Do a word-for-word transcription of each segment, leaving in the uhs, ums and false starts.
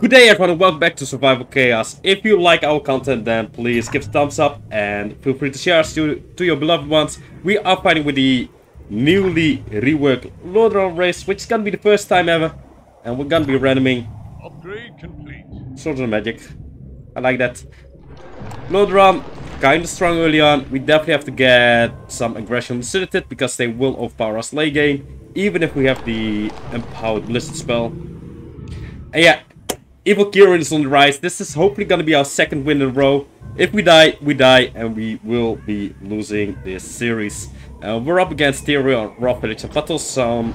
Good day everyone and welcome back to Survival Chaos. If you like our content then please give us a thumbs up and feel free to share us to, to your beloved ones. We are fighting with the newly reworked Lordaeron race, which is gonna be the first time ever. And we're gonna be randoming. Upgrade complete. Swords and magic. I like that. Lordaeron, kinda strong early on. We definitely have to get some aggression on Silithid because they will overpower us late game, even if we have the Empowered Blizzard spell. And yeah, Evil Kirian is on the rise. This is hopefully gonna be our second win in a row. If we die, we die, and we will be losing this series. Uh, we're up against Tyrion, Ralfarich, and Patoz, some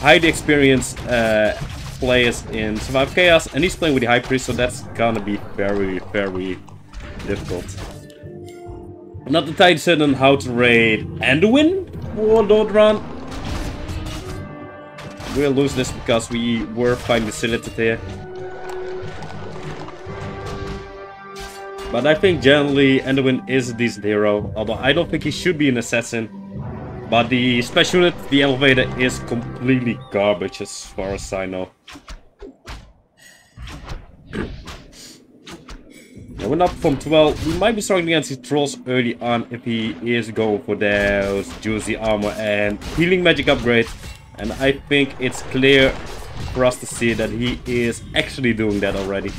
highly experienced uh, players in Survival Chaos, and he's playing with the High Priest, so that's gonna be very, very difficult. Not entirely certain how to raid Anduin or Lordaeron. We'll lose this because we were finding Silithid here. But I think generally Enderman is a decent hero, although I don't think he should be an assassin. But the special unit, the elevator, is completely garbage as far as I know. Now we're up from twelve. We might be struggling against the trolls early on if he is going for those juicy armor and healing magic upgrade. And I think it's clear for us to see that he is actually doing that already.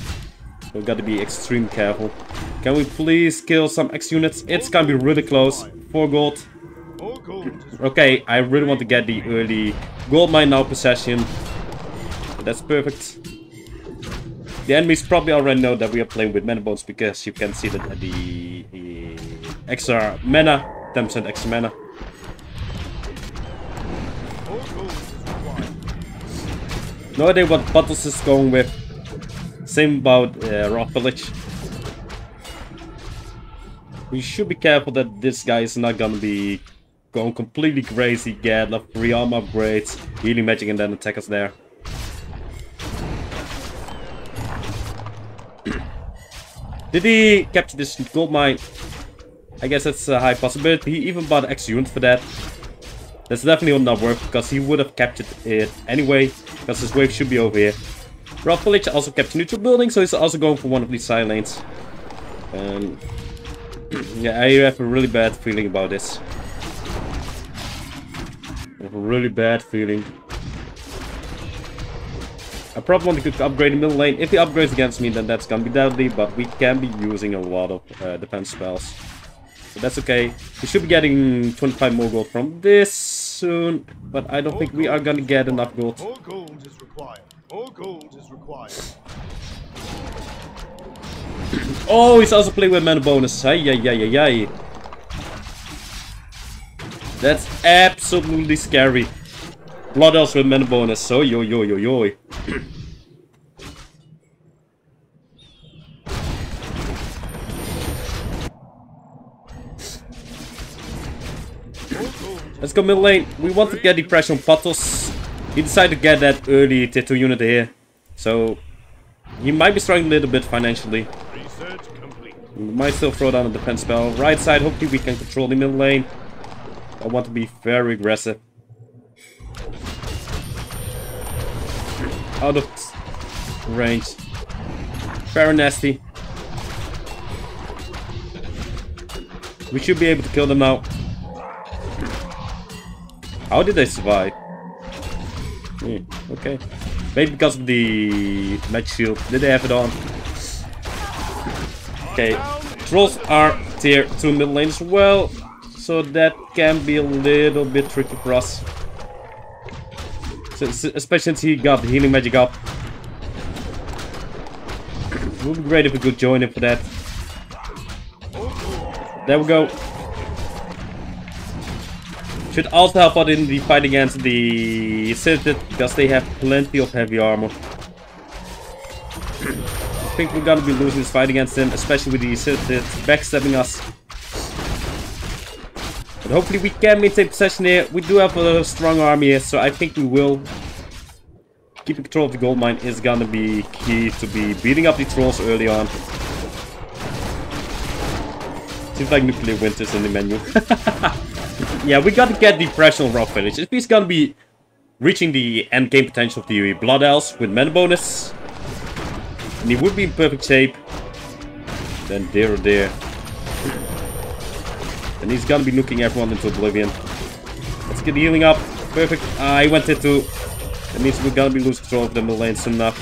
We've got to be extremely careful. Can we please kill some X units? It's gonna be really close. Four gold. Okay, I really want to get the early gold mine now possession. That's perfect. The enemies probably already know that we are playing with mana bones because you can see that the extra mana, ten percent extra mana. No idea what Patoz is going with. Same about uh, Roth Village. We should be careful that this guy is not gonna be going completely crazy, get like free armor upgrades, healing magic, and then attack us there. Did he capture this gold mine? I guess that's a high possibility. He even bought an extra unit for that. That's definitely not worth because he would have captured it anyway, because his wave should be over here. Ralfarich also captured neutral building, so he's also going for one of these side lanes. Um, yeah, I have a really bad feeling about this. I have a really bad feeling. I probably want to upgrade the middle lane. If he upgrades against me, then that's gonna be deadly, but we can be using a lot of uh, defense spells. So that's okay. We should be getting twenty-five more gold from this soon, but I don't think we are gonna get enough gold. All gold is required. All gold is required. Oh, he's also playing with mana bonus. Ay, ay, ay, ay, ay. That's absolutely scary. Blood elves with mana bonus. So yo yo yo yo. Let's go mid lane. We want to get the pressure on Patoz. He decided to get that early tier two unit here, so he might be struggling a little bit financially. Research complete. We might still throw down a defense spell. Right side, hopefully we can control the middle lane. I want to be very aggressive. Out of range. Very nasty. We should be able to kill them now. How did they survive? Okay, maybe because of the magic shield. Did they have it on? Okay, trolls are tier two middle lane as well, so that can be a little bit tricky for us. So, especially since he got the healing magic up. It would be great if we could join him for that. There we go. Should also help out in the fight against the Silithid because they have plenty of heavy armor. I think we're gonna be losing this fight against them, especially with the Silithid backstabbing us. But hopefully we can maintain possession here. We do have a strong army here, so I think we will. Keeping control of the gold mine is gonna be key to be beating up the trolls early on. Seems like nuclear winter's in the menu. Yeah, we gotta get the pressure on Ralfarich. If he's gonna be reaching the end game potential of the Blood Elves with mana bonus. And he would be in perfect shape. Then there or there. And he's gonna be nuking everyone into oblivion. Let's get the healing up. Perfect. Ah, he went there too. That means we're gonna be losing control of the middle lane soon enough.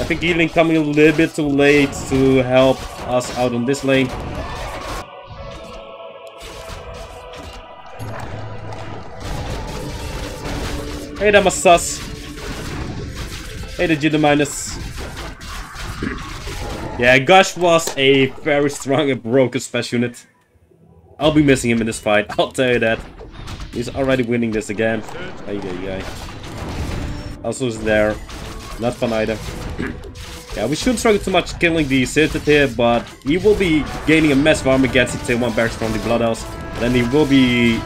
I think healing coming a little bit too late to help us out on this lane. Hey, that was sus. Hey, the Jinder minus. Yeah, Gush was a very strong and broken special unit. I'll be missing him in this fight, I'll tell you that. He's already winning this again. Ay, ay, ay. Also is there. Not fun either. Yeah, we shouldn't struggle too much killing the Silithid here, but he will be gaining a massive arm against the tier one barracks from the Blood Elves. Then he will be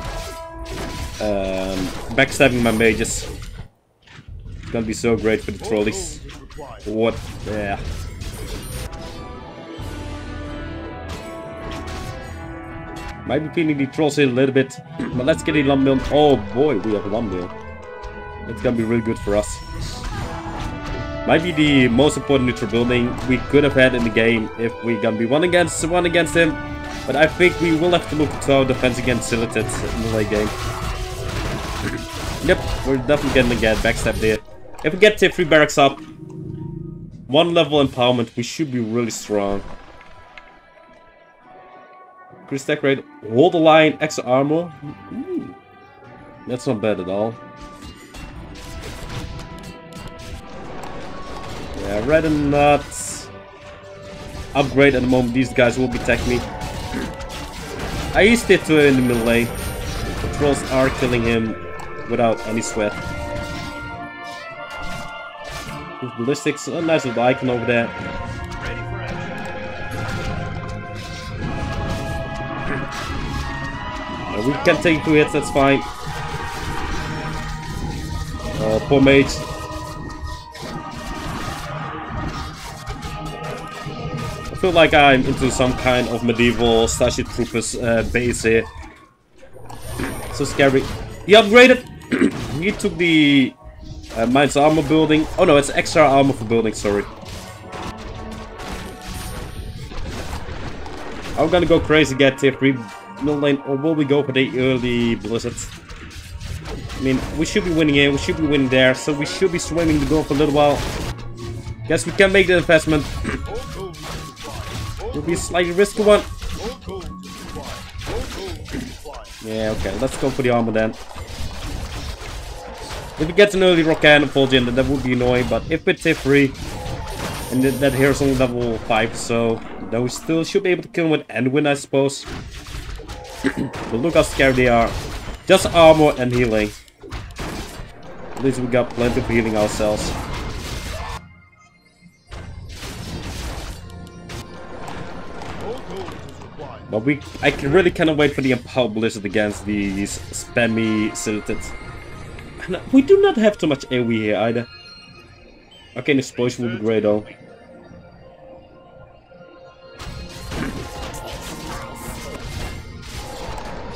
um, backstabbing my mages. It's gonna be so great for the trolleys. What? Yeah. Might be feeling the trolls here a little bit, but let's get a lump mill. Oh boy, we have a lump mill. It's gonna be really good for us. Might be the most important neutral building we could have had in the game if we're gonna be one against one against him. But I think we will have to look to our defense against Silithid in the late game. Yep, we're definitely gonna get backstab there. If we get tier three barracks up, one level empowerment, we should be really strong. Increase stack rate, hold the line, extra armor. Ooh, that's not bad at all. Yeah, red and nuts. Upgrade at the moment, these guys will be tech me. I used it to in the middle lane. The trolls are killing him without any sweat. With ballistics, a nice little icon over there. We can take two hits, that's fine. Oh, poor mage. I feel like I'm into some kind of medieval Starship Troopers uh, base here. So scary. He upgraded. He took the uh, mine's armor building. Oh no, it's extra armor for building, sorry. I'm gonna go crazy, get tier three. Middle lane, or will we go for the early blizzard? I mean, we should be winning here, we should be winning there, so we should be swimming the goal for a little while. Guess we can make the investment. It'll be a slightly risky one. Yeah, okay, let's go for the armor then. If we get an early Rokhan and Fulgin, then that would be annoying, but if it's tier three, and that here is only level five, so then we still should be able to kill him with Anduin, I suppose. But look how scary they are. Just armor and healing. At least we got plenty of healing ourselves. But we, I can, really cannot wait for the Empower Blizzard against these spammy Silithid. And we do not have too much AoE here either. Okay, an explosion would be great though.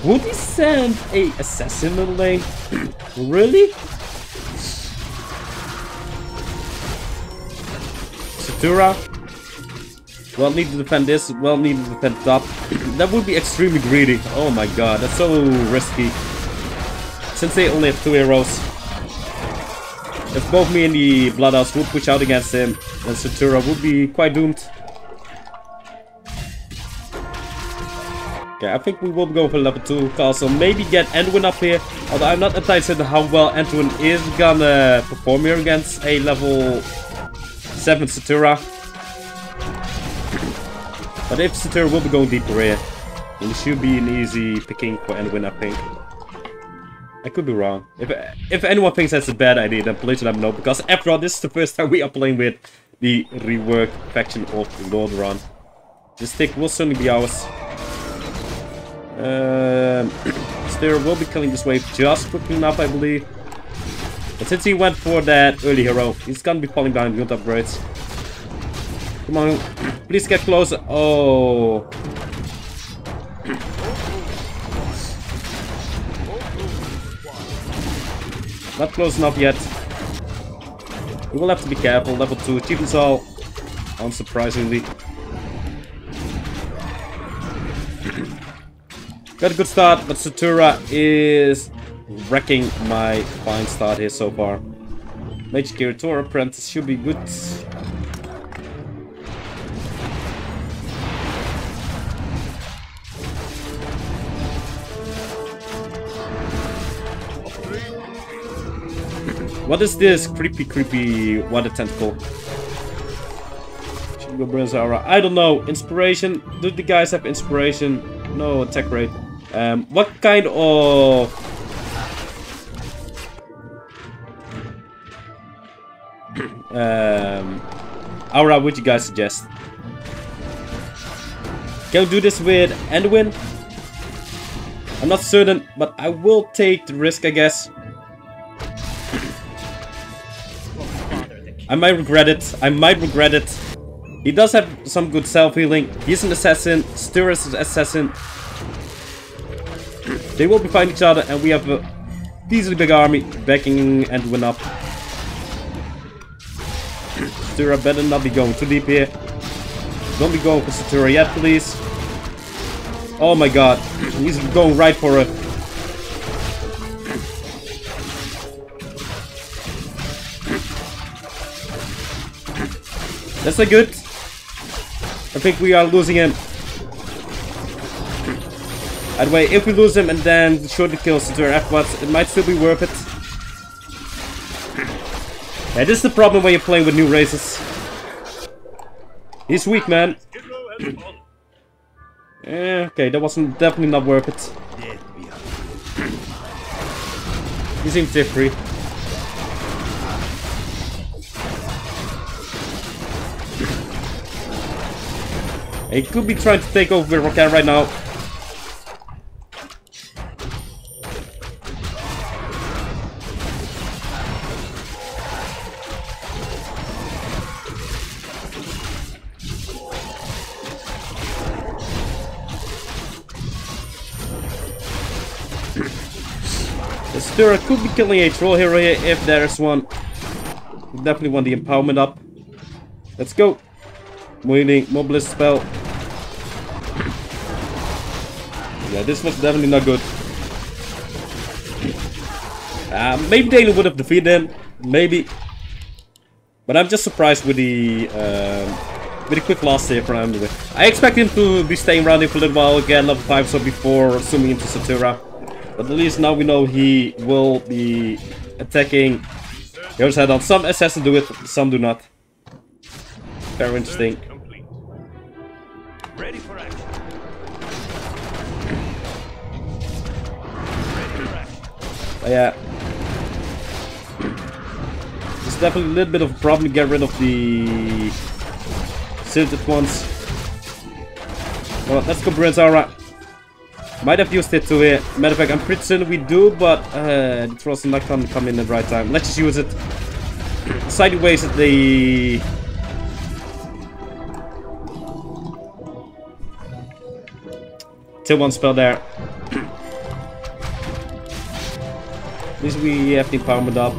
Would he send a assassin middle lane? Really? Satura. Well needed to defend this, well needed to defend top. That would be extremely greedy. Oh my god, that's so risky. Since they only have two heroes. If both me and the Blood Elves would push out against him, then Satura would be quite doomed. Okay, I think we will go for level two castle, maybe get Anduin up here, although I'm not entirely certain how well Anduin is gonna perform here against a level seven Satura. But if Satura will be going deeper here, then it should be an easy picking for Anduin, I think. I could be wrong. If, if anyone thinks that's a bad idea, then please let me know, because after all, this is the first time we are playing with the reworked faction of Lordaeron. This tick will certainly be ours. Um, Steer will be killing this wave just quickly enough, I believe. But since he went for that early hero, he's gonna be falling behind build upgrades. Come on, please get closer. Oh. Not close enough yet. We will have to be careful. Level two achievements all, unsurprisingly. Got a good start, but Satura is wrecking my fine start here so far. Mage Kiritor Apprentice should be good. What is this creepy, creepy water tentacle? Should we go Brinzara? I don't know. Inspiration? Do the guys have inspiration? No attack rate. Um, what kind of... um, aura would you guys suggest? Can we do this with Anduin? I'm not certain, but I will take the risk, I guess. I might regret it. I might regret it. He does have some good self-healing. He's an assassin. Stur is an assassin. They will be fighting each other, and we have a decently big army backing Anduin up. Satura better not be going too deep here. Don't be going for Satura yet, please. Oh my god. He's going right for it. That's not good. I think we are losing him. Either way, if we lose him and then shortly kill Satura afterwards, it might still be worth it. Yeah, this is the problem when you're playing with new races. He's weak, man. Yeah, okay, that wasn't definitely not worth it. He's in tier three. He could be trying to take over with Rokhan right now. The Stura could be killing a troll hero here if there is one. Definitely want the empowerment up. Let's go. Meaning more bliss spell. Yeah, this was definitely not good. Uh, maybe Dalen would have defeated him, maybe. But I'm just surprised with the uh, with the quick loss here from Anduin. I expect him to be staying around here for a little while again, level five so before zooming into Satura. But at least now we know he will be attacking. He also had on some assassins do it, some do not. Very interesting. Ready for action. But yeah, it's definitely a little bit of a problem to get rid of the Silithid ones. Well, let's go Brinzara. Might have used it to here. Matter of fact, I'm pretty certain we do, but uh, the trolls are not gonna come in at the right time. Let's just use it. Sideways at the... Till one spell there. At least we have the empowerment up.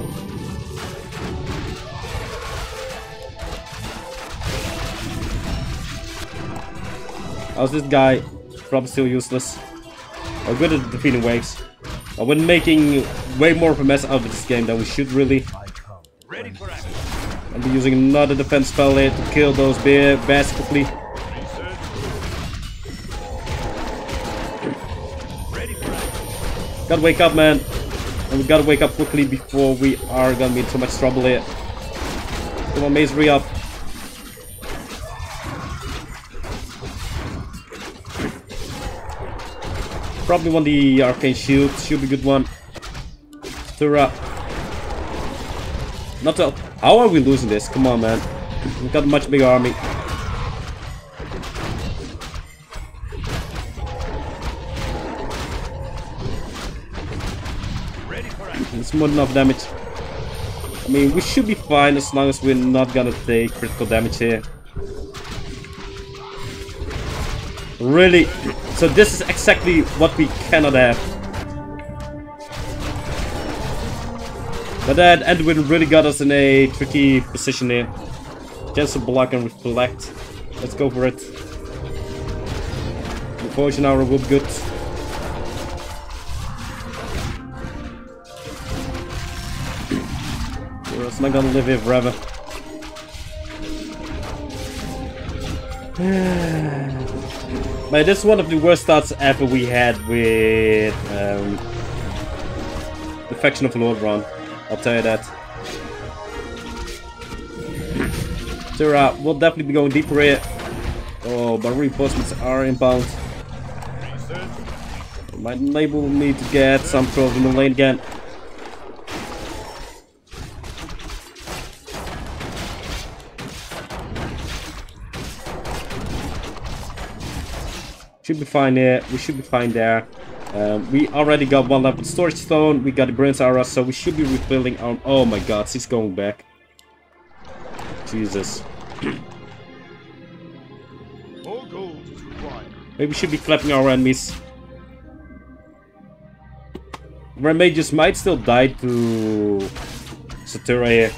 How's this guy? Probably still useless. I'm good at defeating waves. I've been making way more of a mess out of this game than we should really. I'll be using another defense spell here to kill those bear bears quickly. Gotta wake up, man. And we gotta wake up quickly before we are gonna be in too much trouble here. Come on, Maze, re up. Probably want the Arcane Shield, should be a good one. Satura. Not to, how are we losing this? Come on, man. We've got a much bigger army. It's more than enough damage. I mean, we should be fine as long as we're not gonna take critical damage here. Really? So this is exactly what we cannot have. But that Edwin really got us in a tricky position here. Just to block and reflect. Let's go for it. The poison hour will be good. We're just not gonna live here forever. Man, this is one of the worst starts ever we had with um, the faction of Lordaeron. I'll tell you that. Tura, we'll definitely be going deeper here. Oh, but reinforcements are inbound. It might enable me to get some throws in the lane again. Should be fine here. We should be fine there. Um, we already got one level storage stone. We got the bronze aura, so we should be refilling on. Oh my God, she's going back. Jesus. All gold is required. Maybe we should be clapping our enemies. Red mages might still die to Satura here.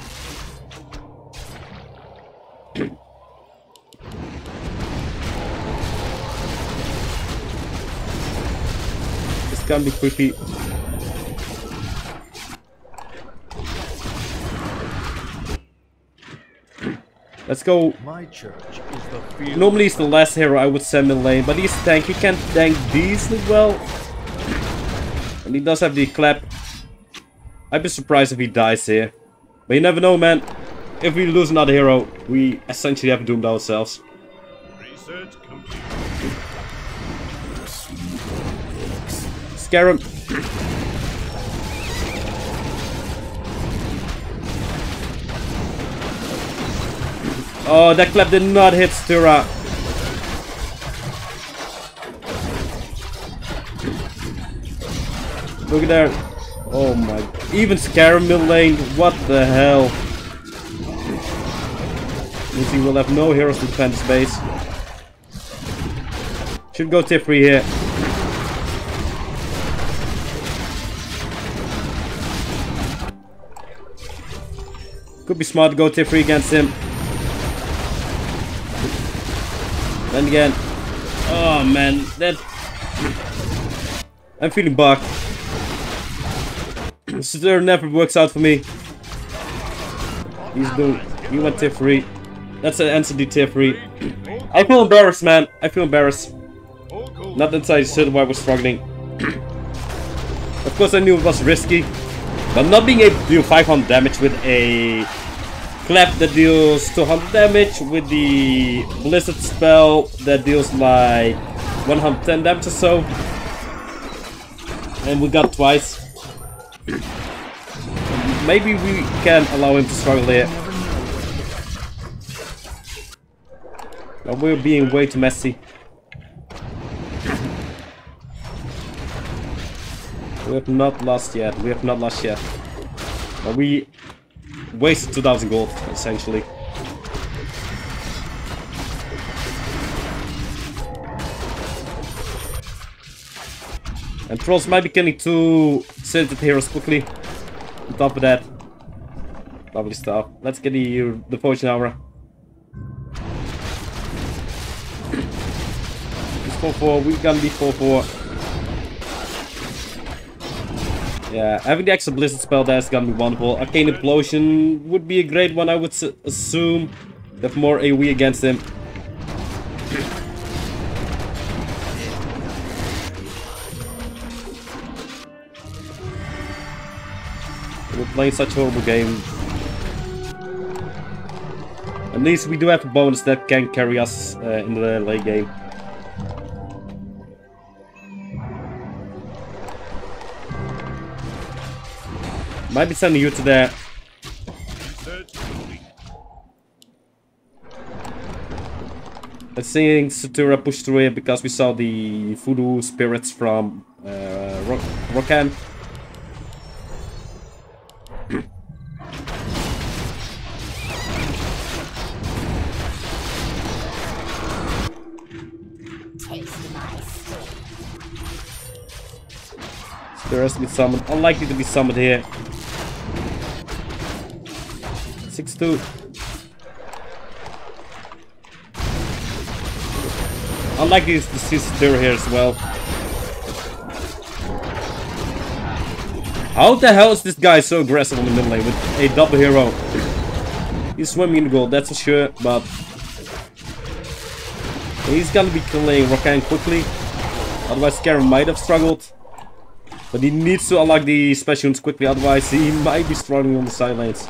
This can be creepy. Let's go. My church is the field. Normally he's the last hero I would send in lane, but he's tank. You can't tank decently well. And he does have the clap. I'd be surprised if he dies here. But you never know, man. If we lose another hero, we essentially have doomed ourselves. Scarum. Oh, that clap did not hit Satura. Look at there. Oh my. Even Scarum mid lane. What the hell? Means he will have no heroes to defend his base. Should go tier three here. Could be smart to go tier three against him. And again, oh man, that I'm feeling bugged. Satura never works out for me. He's doing. You went tier three. That's an N C D tier three. I feel embarrassed, man. I feel embarrassed. Not that I said why I was struggling. Of course, I knew it was risky, but not being able to do five hundred damage with a clap that deals two hundred damage with the blizzard spell that deals like one hundred ten damage or so, and we got twice. Maybe we can allow him to struggle here. Now we're being way too messy. We have not lost yet. We have not lost yet. But we wasted two thousand gold, essentially. And trolls might be killing two Silithid heroes quickly. On top of that. Lovely stuff. Let's get the, the potion aura. It's four four. We're gonna be four four. Yeah, having the extra blizzard spell there is gonna be wonderful. Arcane Implosion would be a great one, I would assume. They have more AoE against him. We're playing such a horrible game. At least we do have a bonus that can carry us uh, in the late game. Might be sending you to there. I'm seeing Satura push through here because we saw the voodoo spirits from uh, Rokhan. Satura has been summoned. Unlikely to be summoned here. needs to. I like his sister here as well. How the hell is this guy so aggressive in the middle lane with a double hero? He's swimming in gold, that's for sure, but he's gonna be killing Rokhan quickly. Otherwise Scarum might have struggled. But he needs to unlock the special ones quickly, otherwise he might be struggling on the side lanes.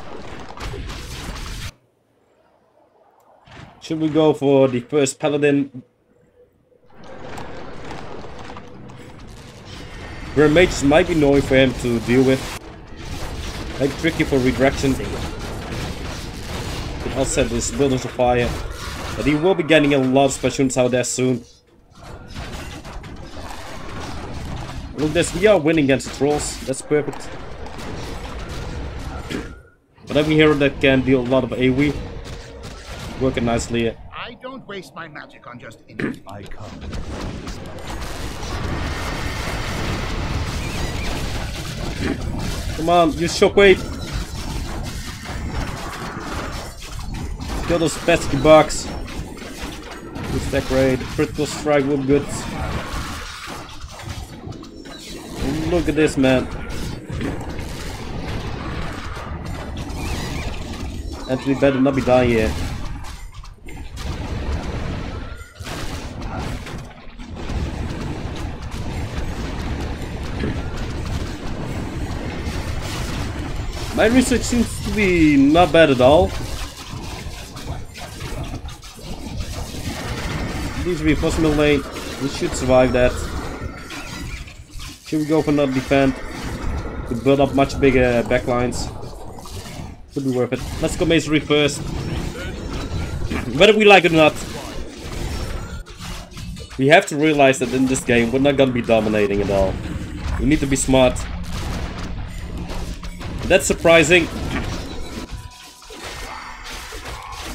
Should we go for the first paladin? Where mages might be annoying for him to deal with. Like tricky for redirection. But I'll set this buildings on fire. But he will be getting a lot of specials out there soon. Look this, we are winning against the trolls, that's perfect. But every hero that can deal a lot of AoE. Working nicely here. I don't waste my magic on just anything. I Come on, use shockwave. Kill those pesky bugs. Good stack raid. Critical strike would be good. Look at this, man. Anthony better not be dying here. My research seems to be not bad at all. Needs to be possible lane. We should survive that. Should we go for another defend? To build up much bigger backlines. Could be worth it. Let's go masonry first. Whether we like it or not. We have to realize that in this game we're not gonna be dominating at all. We need to be smart. That's surprising.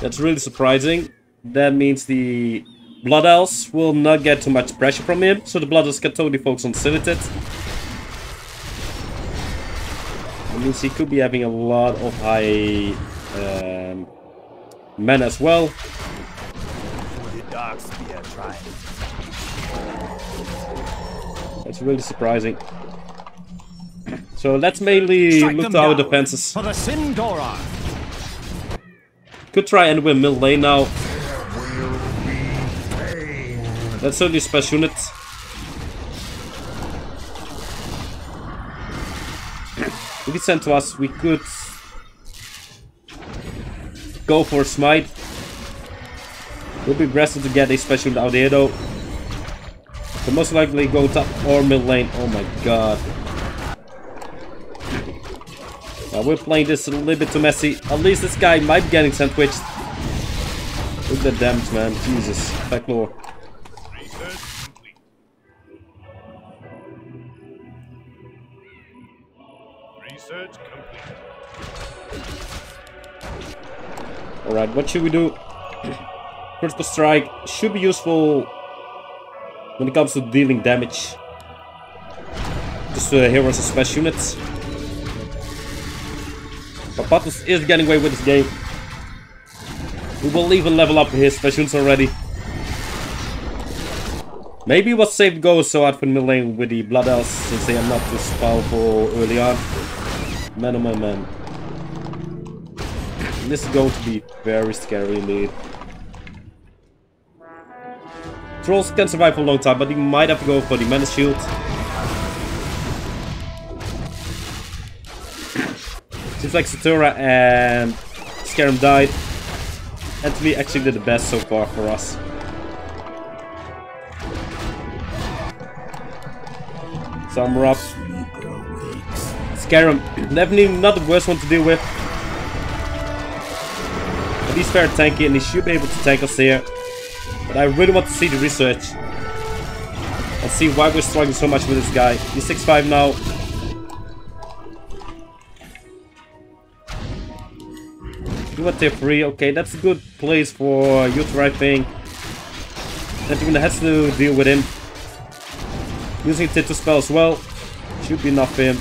That's really surprising. That means the Blood Elves will not get too much pressure from him. So the Blood Elves can totally focus on Silithid. That means he could be having a lot of high um, mana as well. That's really surprising. So let's mainly Strike look to our defenses. Could try and win mid lane now. That's only a special unit. We could send to us, we could go for a smite. We'll be aggressive to get a special unit out here though. But most likely go top or mid lane. Oh my god. Uh, we're playing this a little bit too messy. At least this guy might be getting sandwiched. Look at the damage, man. Jesus. Feclor. Research complete. Alright, what should we do? Critical strike should be useful when it comes to dealing damage. Just uh, heroes and special units. But Patoz is getting away with this game. We will even level up his specials already. Maybe it was safe to go so hard for the mid lane with the Blood Elves since they are not too powerful early on. Man oh man man. And this is going to be very scary indeed. Trolls can survive for a long time, but he might have to go for the mana shield. Seems like Satura and Scarum died. Anthony actually did the best so far for us. Summer up. Scarum, definitely not the worst one to deal with. But he's very tanky and he should be able to tank us here. But I really want to see the research. And see why we're struggling so much with this guy. He's six five now. At tier three, okay, that's a good place for Uther, I think. Edwin has to deal with him. Using tier two spell as well. Should be enough for him.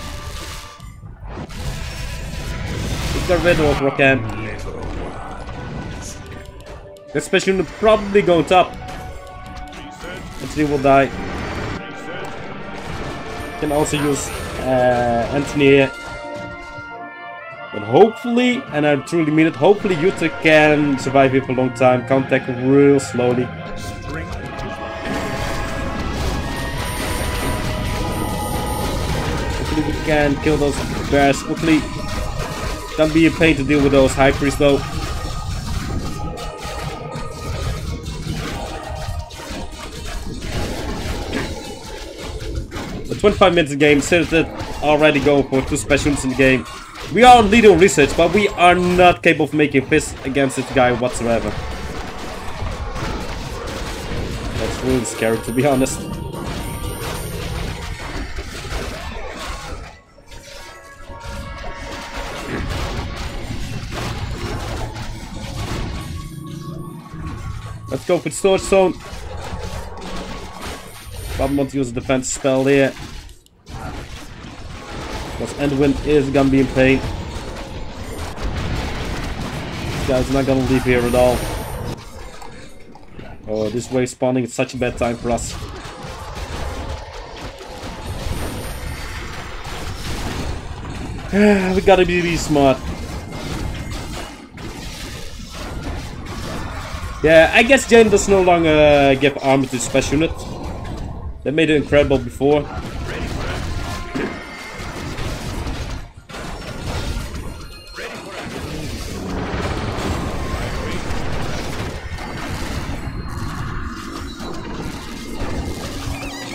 Get rid of Rokhan. This special unit probably goes up. Anthony will die. Can also use uh, Anthony here. But hopefully, and I truly mean it, hopefully Uther can survive here for a long time. Contact real slowly. Hopefully we can kill those bears. Hopefully it can be a pain to deal with those high priests though. But twenty-five minutes of game, Silithid already going for two special units in the game. We are leading research, but we are not capable of making fists against this guy whatsoever. That's really scary, to be honest. Let's go for the storage zone. Probably want to use a defense spell here. Because Edwin is going to be in pain. This guy's not going to leave here at all. Oh, this wave spawning is such a bad time for us. We gotta be really smart. Yeah, I guess Jane does no longer give armor to special unit. They made it incredible before.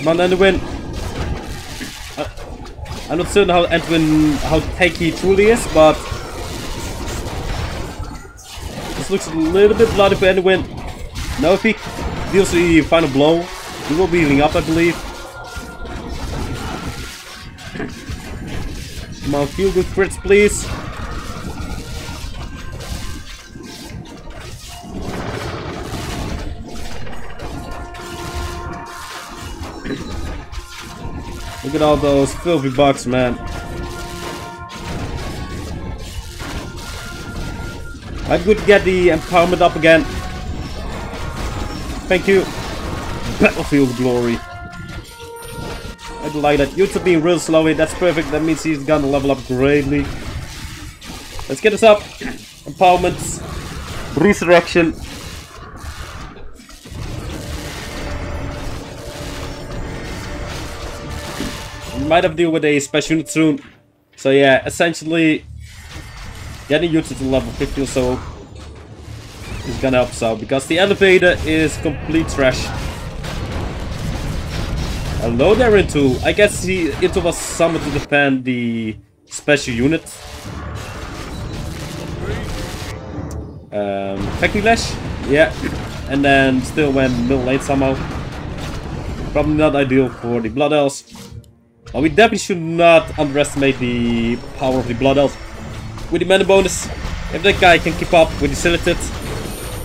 Come on, Anduin. Uh, I'm not certain how Anduin, how tanky he truly is, but this looks a little bit bloody for Anduin. Now if he deals the final blow, he will be healing up, I believe. Come on, feel good crits, please. Look at all those filthy bucks, man. I could get the empowerment up again. Thank you. Battlefield glory. I like that. Utah being real slow, that's perfect. That means he's gonna level up greatly. Let's get this up. Empowerments. Resurrection. Might have to deal with a special unit soon. So yeah, essentially getting you to level fifty or so is gonna help us out because the elevator is complete trash. Hello there, Intu. I guess he Intu was summoned to defend the special unit. Um Factilash? Yeah. And then still went middle lane somehow. Probably not ideal for the Blood Elves. Well, we definitely should not underestimate the power of the Blood Elf. With the mana bonus, if that guy can keep up with the Silithid,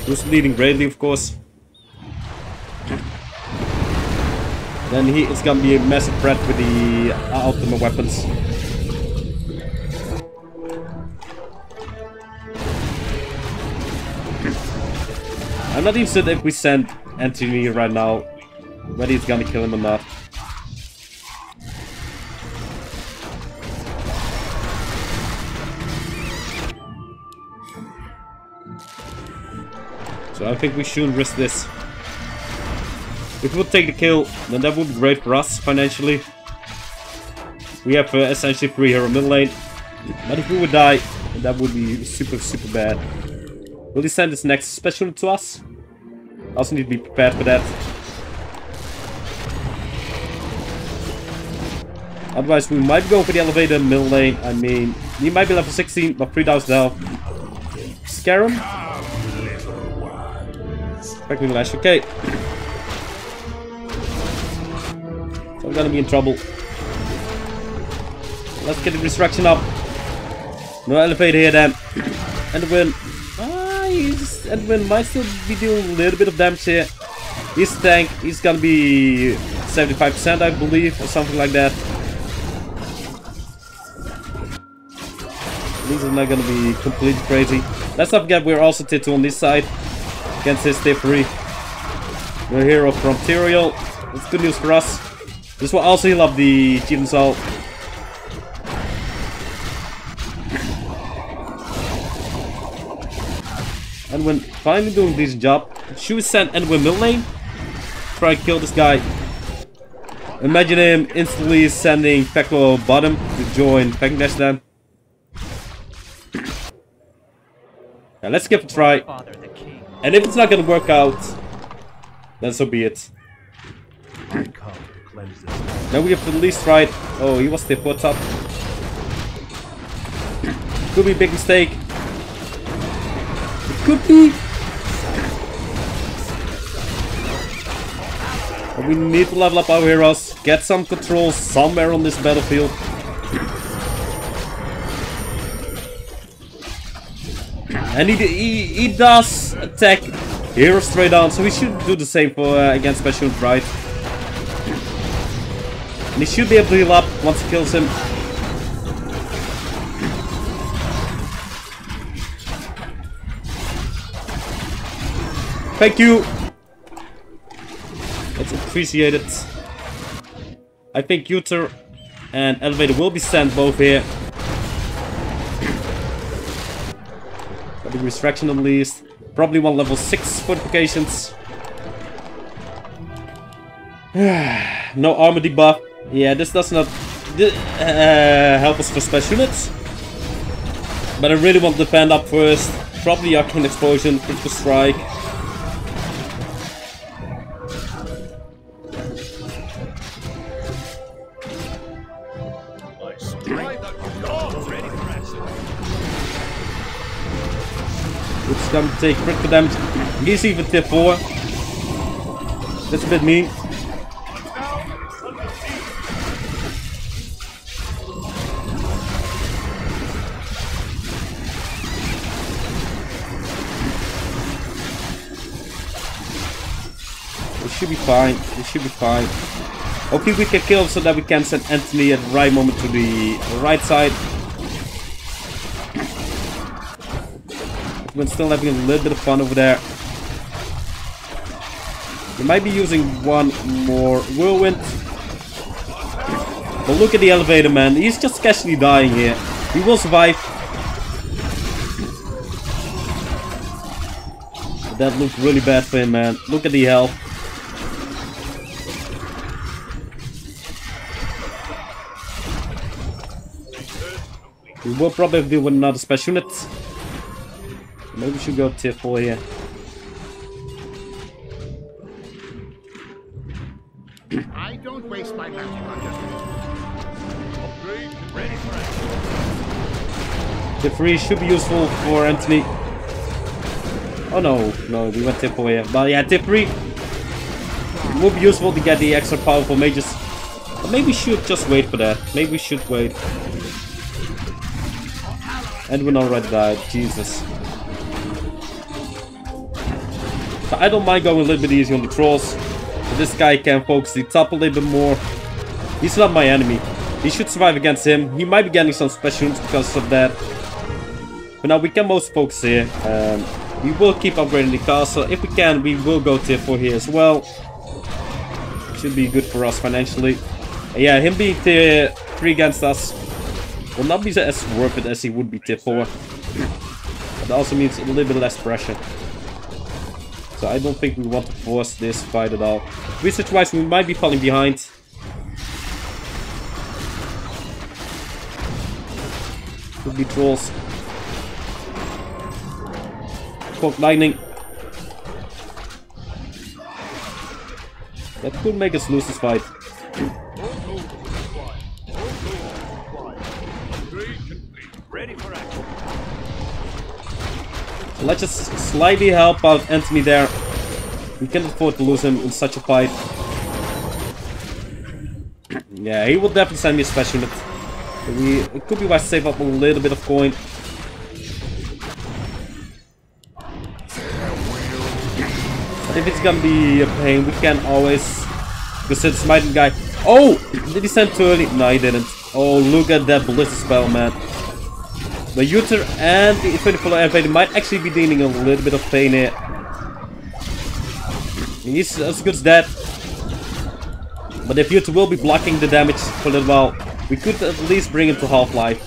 who's leading greatly, of course, then he is gonna be a massive threat with the ultimate weapons. I'm not even certain if we send Anthony right now, whether he's gonna kill him or not. So I think we should risk this. If we would take the kill, then that would be great for us financially. We have uh, essentially three hero middle lane. But if we would die, then that would be super, super bad. Will he send his next special to us? I also need to be prepared for that. Otherwise, we might go for the elevator middle lane. I mean, he might be level sixteen, but three thousand health. Scarum? Lash. Okay, so I'm gonna be in trouble. Let's get the resurrection up. No elevator here then. Enderman, ah, he's, Enderman might still be doing a little bit of damage here. This tank is gonna be seventy-five percent, I believe, or something like that. This is not gonna be completely crazy. Let's not forget we're also tier two on this side. Can't say stay free. Your hero from Tyrion. That's good news for us. This will also heal up the Chieftain Soul. And when finally doing this job, should we send Edwin mid lane? Try to kill this guy. Imagine him instantly sending Pekko bottom to join Pekindash then. Now let's give it a try. And if it's not gonna work out, then so be it. Now we have at least tried. Oh, he was the foot up. Could be a big mistake. It could be. But we need to level up our heroes, get some control somewhere on this battlefield. And he, he, he does attack heroes straight down, so we should do the same for uh, against Special Unit, right? And he should be able to heal up once he kills him. Thank you! That's appreciated. I think Uther and Elevator will be sent both here. The distraction at least. Probably one level six fortifications. No armor debuff. Yeah, this does not uh, help us for special units. But I really want to defend up first. Probably Arcane Explosion, Critical Strike. Gonna take critical damage. He's even tier four. That's a bit mean. We should be fine. We should be fine. Okay, we can kill so that we can send Anthony at the right moment to the right side. We're still having a little bit of fun over there. We might be using one more whirlwind. But look at the elevator, man. He's just casually dying here. He will survive. But that looked really bad for him, man. Look at the health. We will probably have to deal with another special unit. Maybe we should go tier four here. I don't waste my magic on just ready for action. Tier three should be useful for Anthony. Oh no, no, we went tier four here. But yeah, tier three would be useful to get the extra powerful mages. But maybe we should just wait for that. Maybe we should wait. Edwin already died, Jesus. So I don't mind going a little bit easy on the trolls. But this guy can focus the top a little bit more. He's not my enemy. He should survive against him. He might be getting some special units because of that. But now we can most focus here. Um, we will keep upgrading the castle. If we can, we will go tier four here as well. Should be good for us financially. And yeah, him being tier three against us will not be as worth it as he would be tier four. But that also means a little bit less pressure. So I don't think we want to force this fight at all. Research-wise, we might be falling behind. Could be trolls. Cold lightning. That could make us lose this fight. Let's just slightly help out Anthony there. We can't afford to lose him in such a fight. Yeah, he will definitely send me a special unit. We, it could be wise to save up a little bit of coin. But if it's gonna be a pain, we can always consider smiting guy. Oh! Did he send too early? No, he didn't. Oh, look at that Blizzard spell, man. But Uther and the twenty-four elevator might actually be dealing a little bit of pain here. He's as good as that. But if Yuta will be blocking the damage for a little while, we could at least bring him to half-life.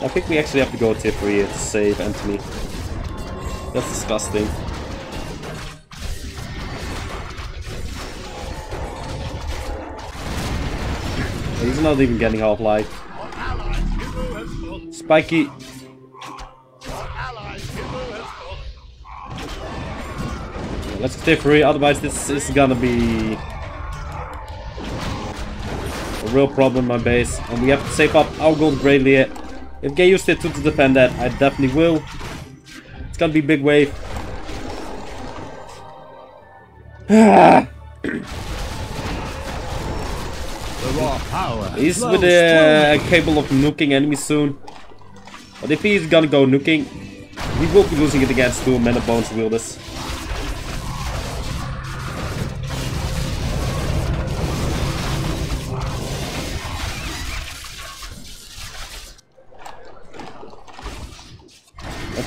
I think we actually have to go tier three here to save Anthony. That's disgusting. He's not even getting half-life. Spiky! Let's stay free, otherwise this is gonna be a real problem in my base. And we have to save up our gold greatly here. If Gay used it to defend that, I definitely will. It's gonna be a big wave. He's with a capable of nuking enemies soon. But if he's gonna go nuking, we will be losing it against two Mana Bones wielders.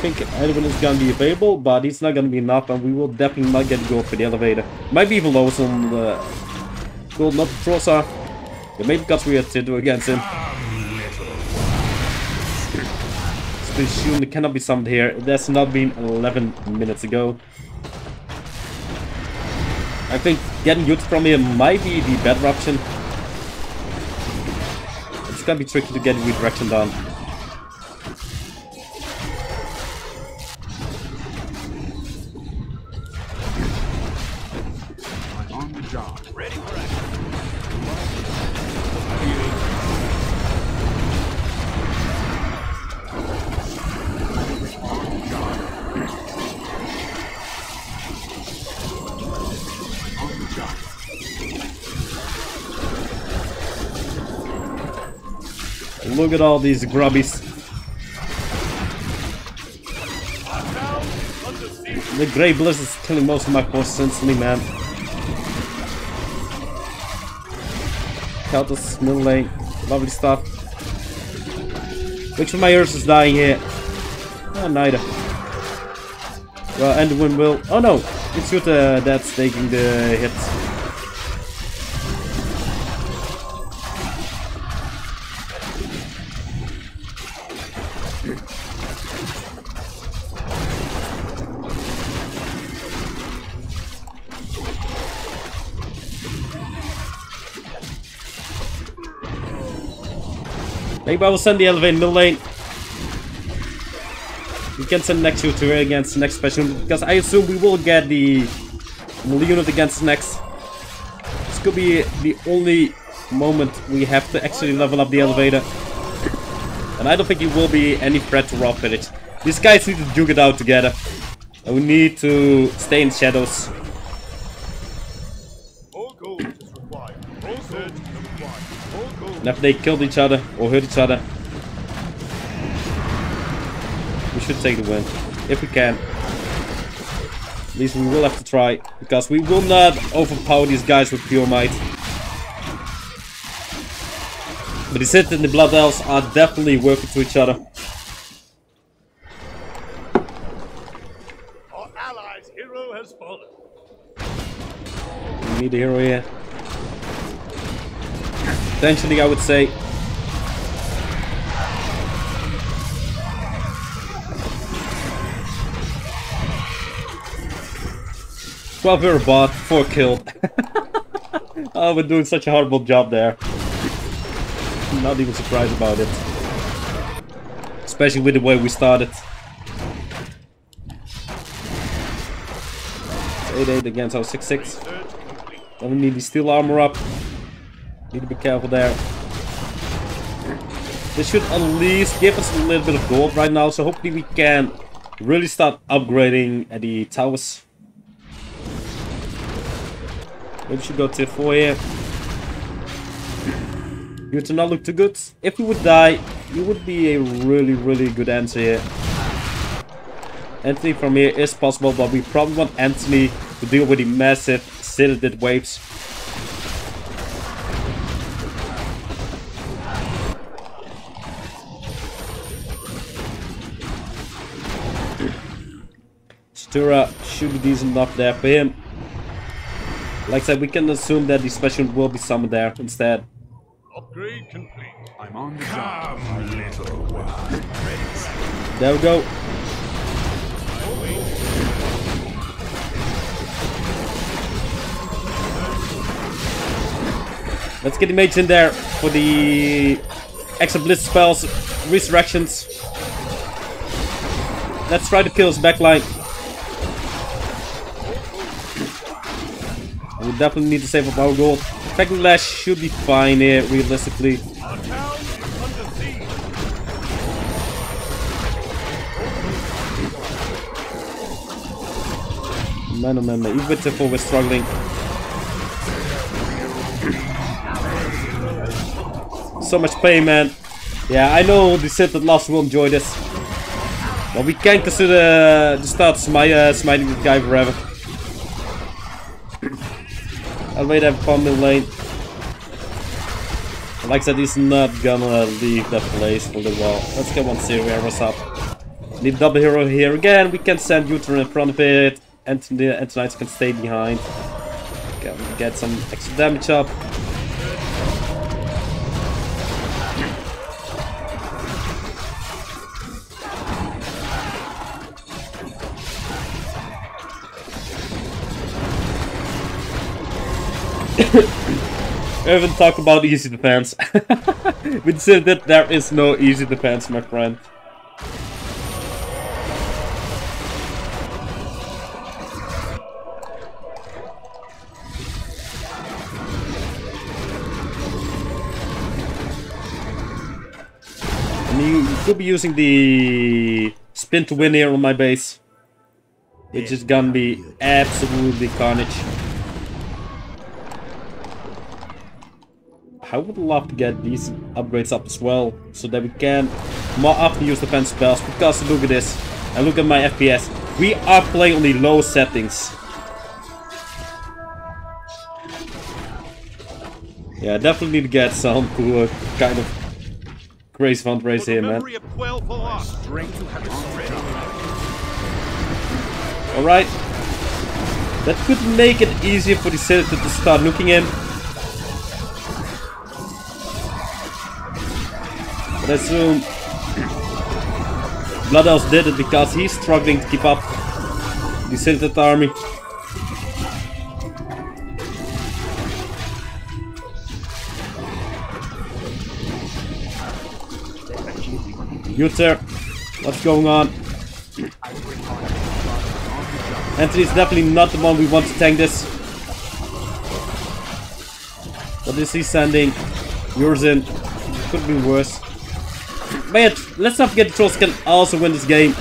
I think Edwin is gonna be available, but he's not gonna be enough, and we will definitely not get gold for the elevator. Might be even low on the gold, not the Trosa. Yeah, maybe because we had to do against him. Assume it cannot be summoned here. It has not been eleven minutes ago. I think getting Yuta from here might be the better option. It's gonna be tricky to get redirection done. Look at all these grubbies. The Grey Blizzard is killing most of my forces instantly, man. Keltos, middle lane, lovely stuff. Which of my Ursus is dying here? Oh, neither. Well, and the wind will. Oh no! It's Yuta that's taking the hit. Maybe I will send the elevator middle lane. We can send next shooter against next special unit, because I assume we will get the middle unit against next. This could be the only moment we have to actually level up the elevator. And I don't think it will be any threat to Ralfarich. These guys need to duke it out together. And we need to stay in shadows. And if they killed each other or hurt each other, we should take the win. If we can. At least we will have to try, because we will not overpower these guys with pure might. But the Sith and the Blood Elves are definitely working to each other. Our allies' hero has fallen. We need a hero here. Potentially, I would say. twelve were bought, four killed. Oh, we're doing such a horrible job there. I'm not even surprised about it. Especially with the way we started. It's eight eight against our six six. Then we need the steel armor up. Need to be careful there. This should at least give us a little bit of gold right now, so hopefully we can really start upgrading at the towers. Maybe we should go tier four here. You do not look too good. If you would die, you would be a really, really good answer here. Anthony from here is possible, but we probably want Anthony to deal with the massive Silithid waves. Satura should be decent enough there for him. Like I said, we can assume that the special will be summoned there instead. Upgrade complete. I'm on the job. Come, little one. There we go. Let's get the mage in there for the extra blitz spells, resurrections. Let's try to kill his backline. We definitely need to save up our gold. Factilash should be fine here, realistically. Man, oh man, man. Even with Tiffle, we're struggling. So much pain, man. Yeah, I know the Silithid last will enjoy this. But we can consider the start smi uh, smiting this guy forever. I'll wait that pump in lane. Like I said, he's not gonna leave that place for a little while. Let's get one zero arrows up. Need double hero here again. We can send Uther in front of it. And the Antonites can stay behind. Can we get some extra damage up? We haven't talked about easy defense. We said that there is no easy defense, my friend. And you, you could be using the spin to win here on my base, which is gonna be absolutely carnage. I would love to get these upgrades up as well, so that we can more often use defense spells, because look at this, and look at my F P S. We are playing on the low settings. Yeah, definitely need to get some cool kind of crazy fundraise here, man. Alright. That could make it easier for the Silithid to start looking in. Let's assume Blood Elf did it because he's struggling to keep up the Silithid army. Uther, what's going on? Anthony is definitely not the one we want to tank this. What is he sending? Jorazin. Could be worse. Man, let's not forget the trolls can also win this game.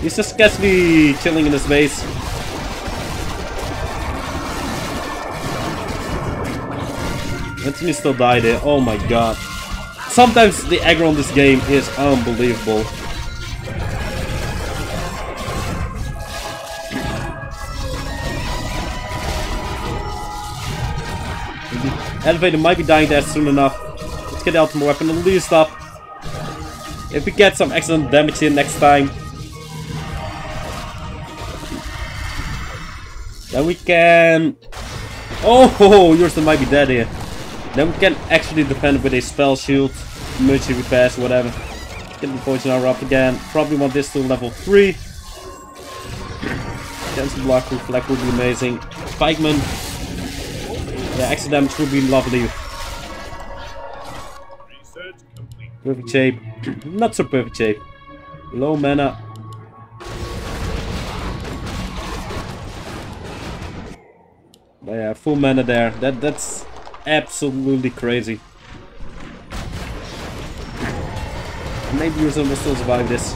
He's just casually chilling in his base. Anthony still died there. Oh my god. Sometimes the aggro on this game is unbelievable. The elevator might be dying there soon enough. Let's get the ultimate weapon at least up. If we get some excellent damage here next time, then we can... Oh, yours might be dead here. Then we can actually defend with a spell shield, emergency repairs, whatever. Get the poison hour up again. Probably want this to level three. Cancel block, reflect would be amazing. Pikeman. Yeah, extra damage would be lovely. Perfect shape. Not so perfect shape. Low mana. But yeah, full mana there. That that's absolutely crazy. Maybe Yuta will still survive this.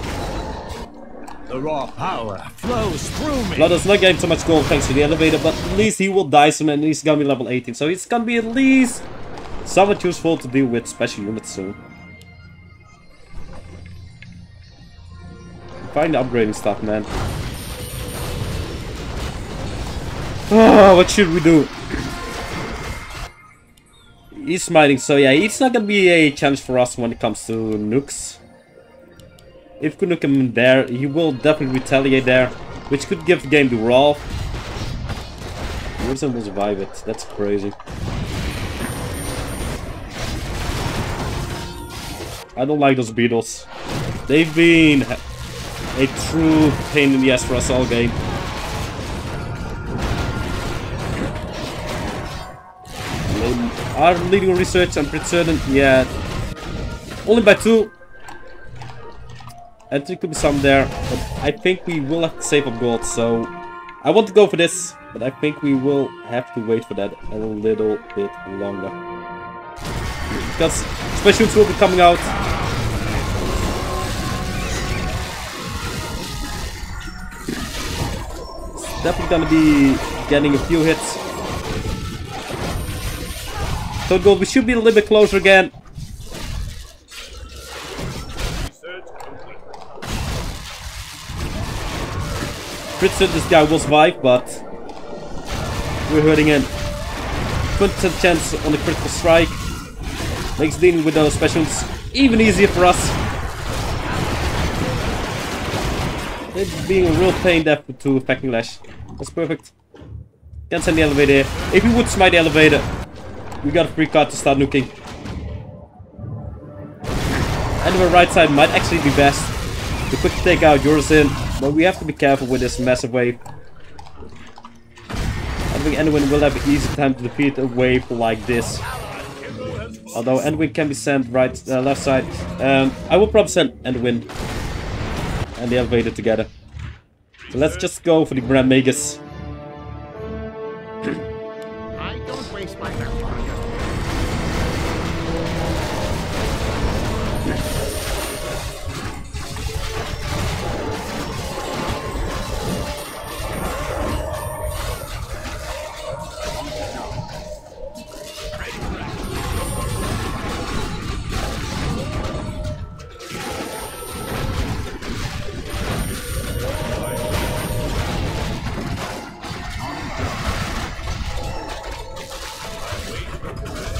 The raw power flows through me. Blood is not getting so much gold thanks to the elevator, but at least he will die some, and he's gonna be level eighteen, so it's gonna be at least somewhat useful to deal with special units soon. Find the upgrading stuff, man. Oh, what should we do? He's smiting, so yeah, it's not gonna be a challenge for us when it comes to nukes. If we nuke him there, he will definitely retaliate there. which could give the game to Ralph. Jorazin will survive it. That's crazy. I don't like those beetles. They've been a true pain in the ass for us all game. Are leading research, I'm pretty certain. Yeah. Only by two. And there could be some there. But I think we will have to save up gold, so I want to go for this, but I think we will have to wait for that a little bit longer. Because specials will be coming out. It's definitely gonna be getting a few hits. Third goal, we should be a little bit closer again. Pretty sure this guy will survive, but we're hurting him. twenty percent chance on the critical strike. Makes dealing with those specials even easier for us. It's being a real pain there to Factilash. That's perfect. Can't send the elevator. If he would smite the elevator, we got a free card to start nuking. And the right side might actually be best to quickly take out Jorazin, but we have to be careful with this massive wave. I think Anduin will have an easy time to defeat a wave like this. Although Anduin can be sent right, uh, left side. Um, I will probably send Anduin and the elevator together. So let's just go for the Grand Magus. I don't waste my time.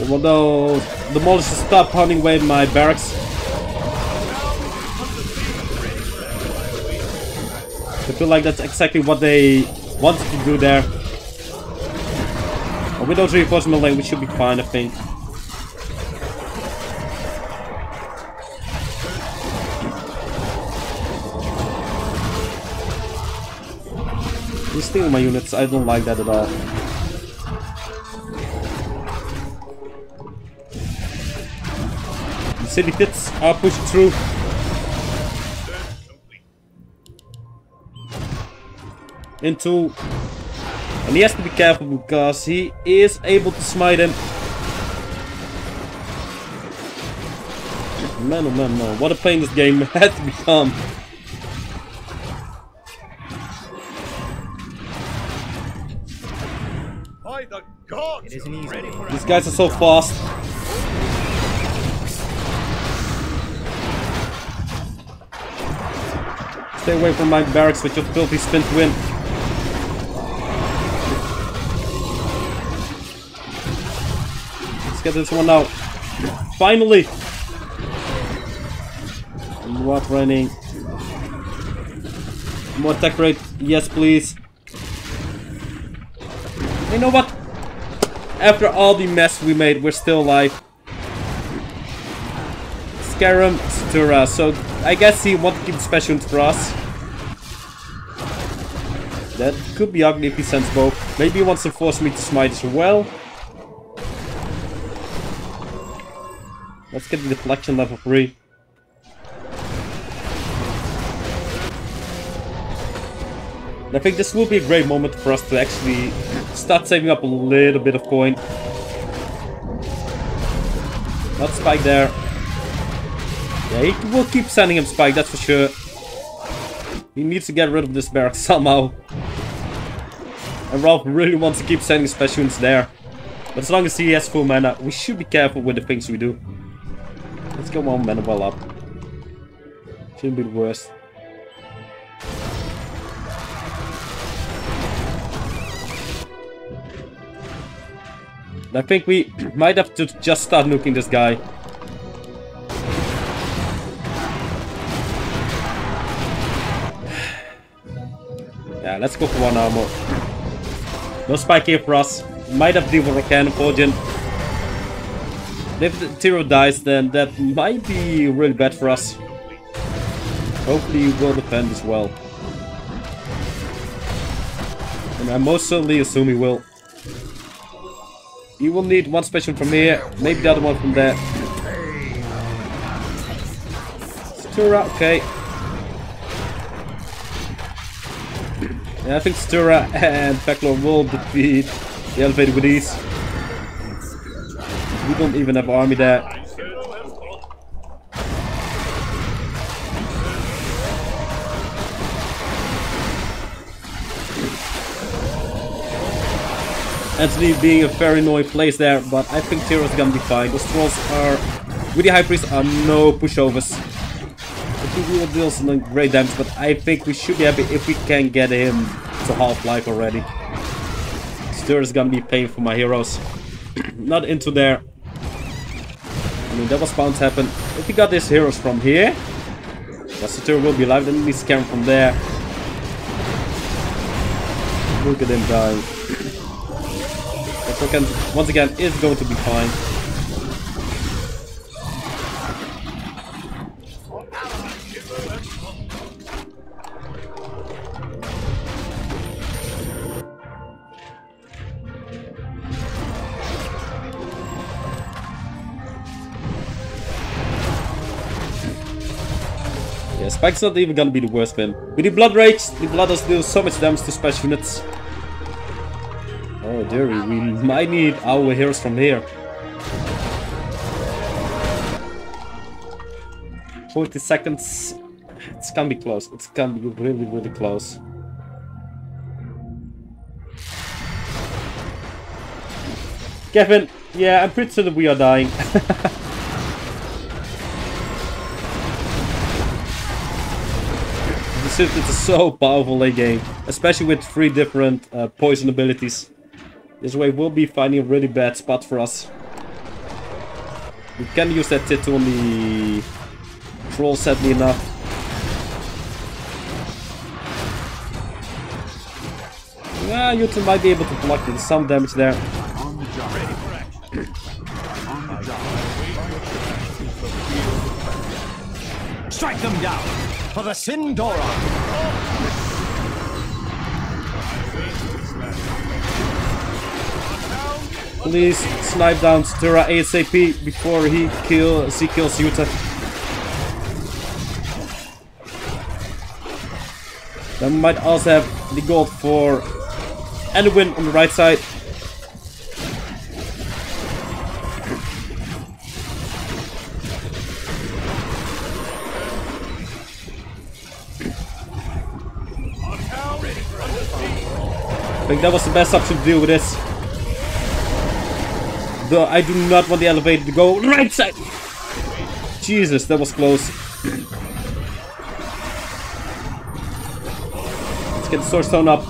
Although the demolishers stop hunting away my barracks. I feel like that's exactly what they wanted to do there. But with those reinforcement lane, we should be fine, I think. He's stealing my units, I don't like that at all. Silithids are pushed through. Into. And he has to be careful because he is able to smite him. Man, oh man, man. What a pain this game had to become. By the gods, these guys are so fast. Stay away from my barracks with your filthy spin to win. Let's get this one out. Finally! What running? More attack rate. Yes, please. You know what? After all the mess we made, we're still alive. Scarum, Satura, so I guess he wants to keep the special units for us. That could be ugly if he sends both. Maybe he wants to force me to smite as well. Let's get the deflection level three. And I think this will be a great moment for us to actually start saving up a little bit of coin. Not spike there. Yeah, he will keep sending him spike, that's for sure. He needs to get rid of this barracks somehow. And Ralph really wants to keep sending special units there. But as long as he has full mana, we should be careful with the things we do. Let's get one mana well up. Shouldn't be the worst. And I think we might have to just start nuking this guy. Yeah, let's go for one armor. No spike here for us. Might have deal with Rokhan, Fortune. If the Tyro dies, then that might be really bad for us. Hopefully we'll defend as well. And I most certainly assume he will. You will need one special from here, maybe the other one from there. Satura, okay. And I think Satura and Feclor will defeat the elevator with ease. We don't even have army there. Anthony being a very annoying place there, but I think Tyro's gonna be fine. Those trolls are... with the High Priests are no pushovers. I think we will deal some great damage, but I think we should be happy if we can get him to half-life already. Tyro's gonna be paying for my heroes. Not into there. I mean, that was bound to happen. If we got these heroes from here, but Satura will be alive, then we scan from there. Look at him die. Second, once again, is going to be fine. Yeah, Spike's not even gonna be the worst pin. With the Blood Rage, the Blood does do so much damage to special units. Oh dear, we might need our heroes from here. forty seconds. It's gonna be close. It's gonna be really, really close. Kevin, yeah, I'm pretty sure that we are dying. The Silithid is so powerful late game, especially with three different uh, poison abilities. This wave will be finding a really bad spot for us. We can use that Tit on the troll, sadly enough. Yeah, Yutun might be able to block in some damage there. Strike them down for the Sindora! Please snipe down Satura ASAP before he kills he kills Yuta. Then we might also have the gold for Edwin on the right side. I think that was the best option to deal with this. Though I do not want the elevator to go right side. Jesus, that was close. Let's get the swordstone up.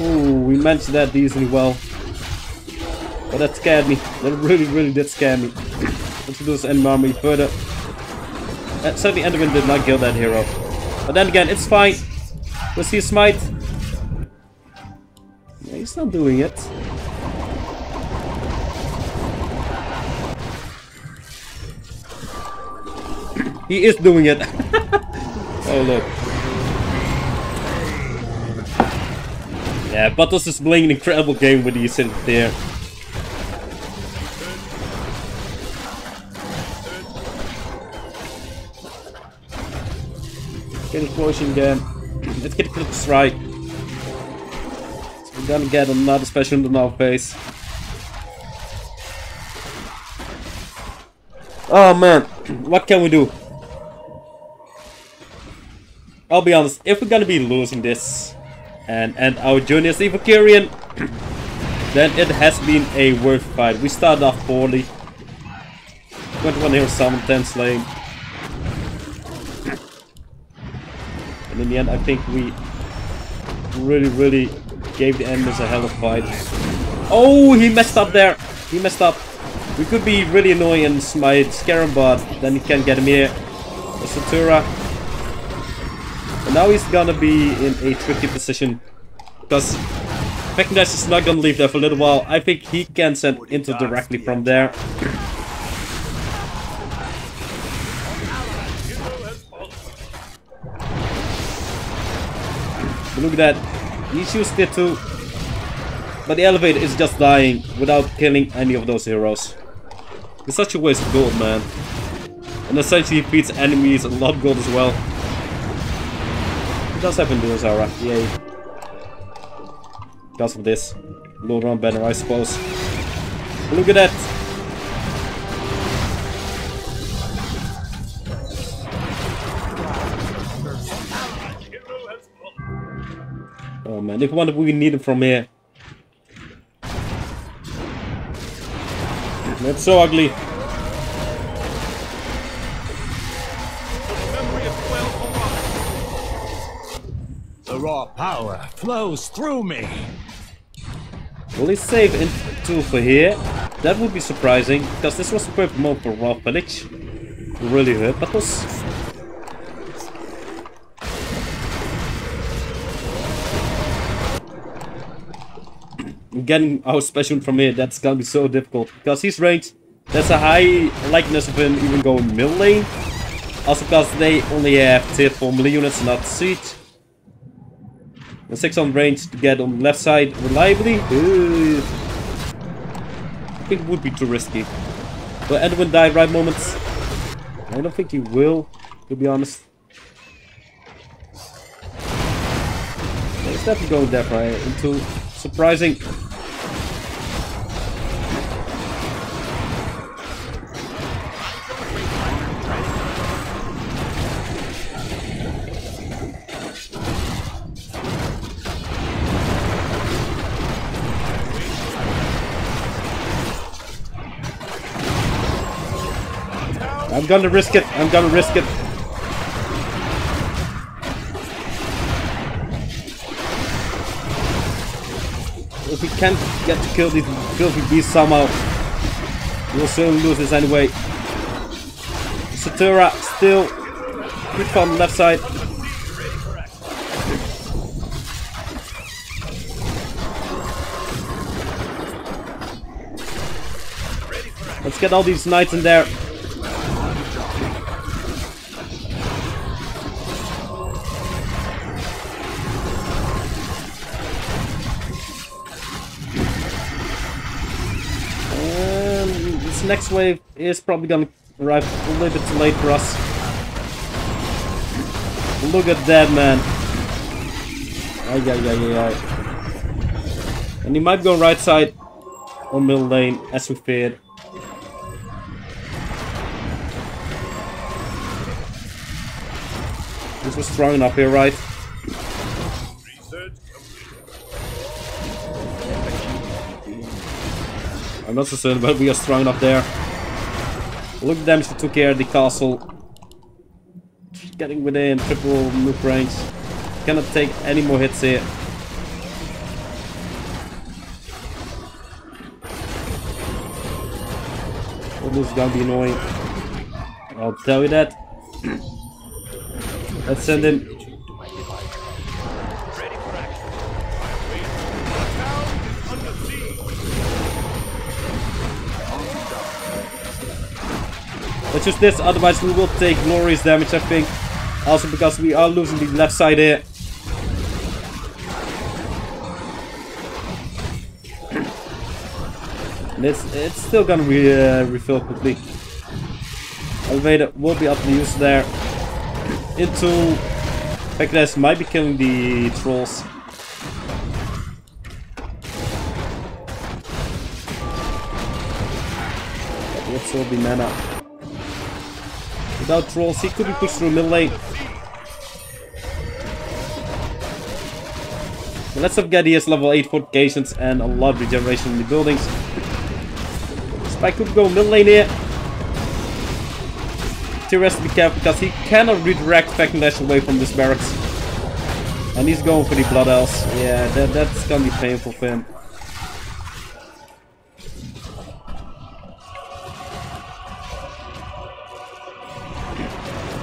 Ooh, we managed that easily well. But that scared me. That really, really did scare me. Let's do this enemy army further. Uh, certainly Enderman did not kill that hero. But then again, it's fine. We'll see a smite. He's not doing it. He is doing it. Oh look. Yeah, Patoz is playing an incredible game with the Silithid there. Get explosion again. Let's get the strike. We're gonna get another special in our face. Oh man, what can we do? I'll be honest, if we're gonna be losing this and end our journey as evil Kirian, then it has been a worth fight. We started off poorly. twenty-one here, summon, ten slain. And in the end, I think we really, really gave the Enders a hell of a fight. Oh, he messed up there. He messed up. We could be really annoying and smite Scarum, but then he can't get him here. the Satura. And now he's gonna be in a tricky position, because Pekindash is not gonna leave there for a little while. I think he can send Intu directly from there. Look at that, he's used it too, but the elevator is just dying without killing any of those heroes. It's such a waste of gold, man. And essentially feeds enemies a lot of gold as well. It does happen to Zara, yay. Because of this Lordaeron banner, I suppose. Look at that. Oh man, if one we need it from here. That's so ugly. The raw power flows through me. Will he save Intu for here? That would be surprising, because this was a perfect moment for Ralfarich. Really hurt Patoz. Getting our special from here, that's gonna be so difficult, because he's ranged. There's a high likeness of him even going mid lane. Also because they only have tier four melee units, not siege. And six hundred range to get on the left side reliably. Ooh. I think it would be too risky. Will Edwin die right moments? I don't think he will, to be honest. He's definitely going there for Intu. Surprising. I'm gonna risk it. I'm gonna risk it. If we can't get to kill these filthy beasts somehow, we'll soon lose this anyway. Satura still good from the left side. Let's get all these knights in there. Next wave is probably gonna arrive a little bit too late for us. Look at that, man. Ay, ay, ay, ay. And he might go right side or middle lane as we feared. This was strong enough here, right? I'm not so certain, but we are strong enough there. Look at the damage we took here, the castle. Getting within triple move range. Cannot take any more hits here. Oh, this is gonna be annoying. I'll tell you that. Let's send him. Let's use this, otherwise we will take glorious damage, I think. Also because we are losing the left side here. And it's, it's still gonna be uh, refilled quickly. Elevator will be up to use there. Intu Pekdash might be killing the trolls. Let's all be mana. Without trolls, he could be pushed through middle lane. But let's not forget he has level eight fortifications and a lot of regeneration in the buildings. Spike could go middle lane here. Tyrion has to be careful because he cannot redirect Factilash away from this barracks. And he's going for the Blood Elves. Yeah, that, that's gonna be painful for him.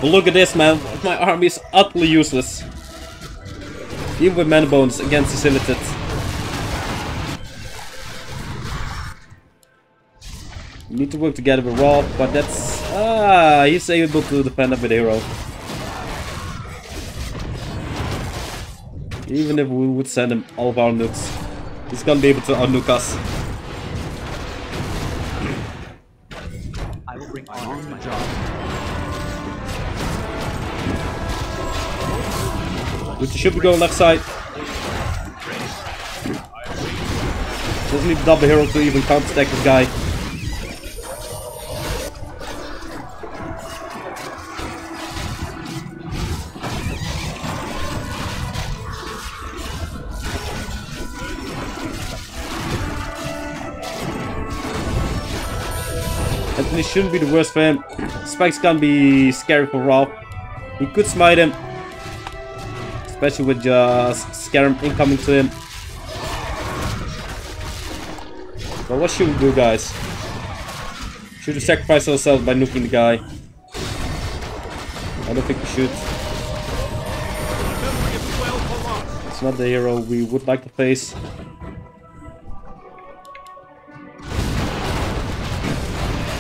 But look at this, man. My army is utterly useless. Even with man bones against the Silithid. We need to work together with Roth, but that's... Ah, he's able to defend up with Hero. Even if we would send him all of our nukes, he's gonna be able to unnuke us. I will bring honor to my job. But you should be going left side. Doesn't need double hero to even counter stack this guy. It shouldn't be the worst for him. Spikes can be scary for Ralph. He could smite him. Especially with just Scarum incoming to him. But what should we do, guys? Should we sacrifice ourselves by nuking the guy? I don't think we should. It's not the hero we would like to face.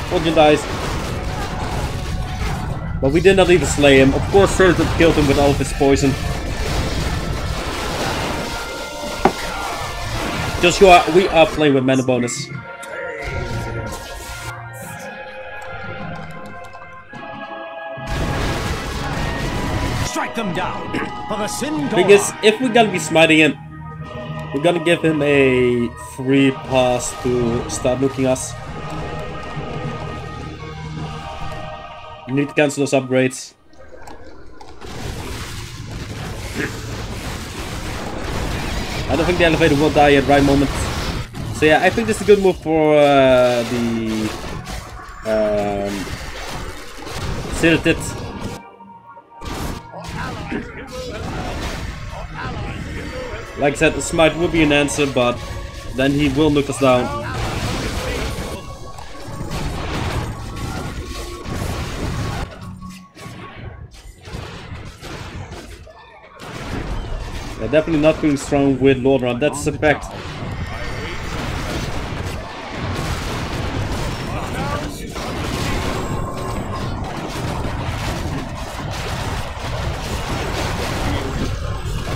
Fortune dies. But we did not even slay him. Of course, Surtid killed him with all of his poison. Joshua, we are playing with mana bonus. Strike them down for the sin. Because if we're gonna be smiting him, we're gonna give him a free pass to start nuking us. You need to cancel those upgrades. I don't think the elevator will die at the right moment. So yeah, I think this is a good move for uh, the um, Silithid. Like I said, the smite will be an answer, but then he will nuke us down. Definitely not being strong with Lordaeron, that's a fact.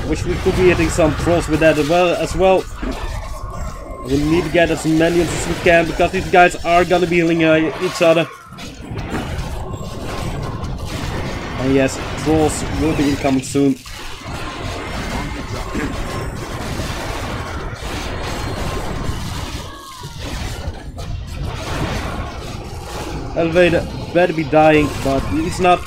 Wish we could be hitting some trolls with that as well. As well. We need to get as many as we can because these guys are gonna be healing uh, each other. And yes, trolls will be incoming soon. Elevator better be dying, but he's not.